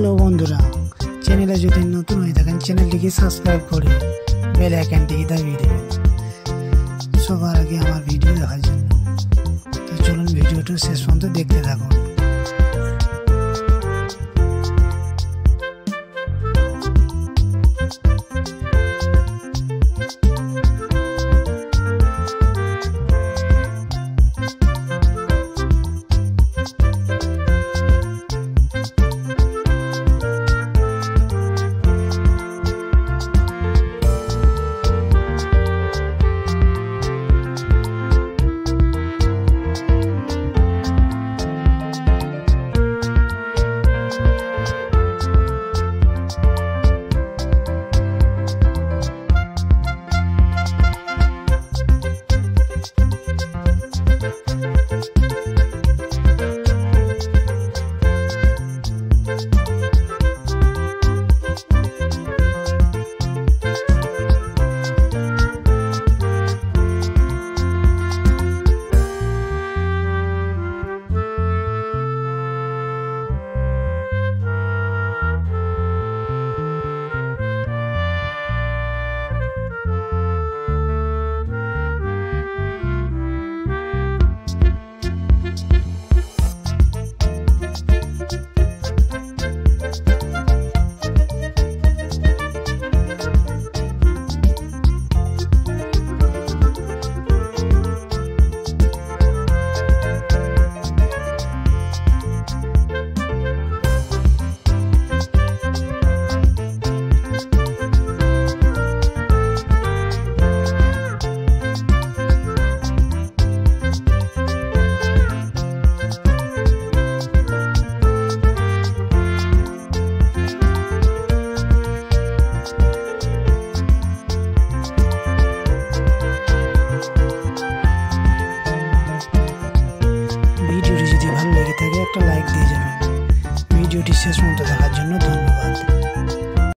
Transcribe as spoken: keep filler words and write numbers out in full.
Hello বন্ধুরা, চ্যানেলে যদি নতুন হয়ে থাকেন চ্যানেলটিকে সাবস্ক্রাইব করে বেল আইকনটিকে দাবিয়ে দেবেন সবার আগে আমার ভিডিও দেখার জন্য। তো চলুন ভিডিওটা শেষ পর্যন্ত দেখতে থাকুন। ভিডিওটি যদি ভালো লেগে থাকে একটা লাইক দিয়ে যাবেন। ভিডিওটি শেষ পর্যন্ত দেখার জন্য ধন্যবাদ।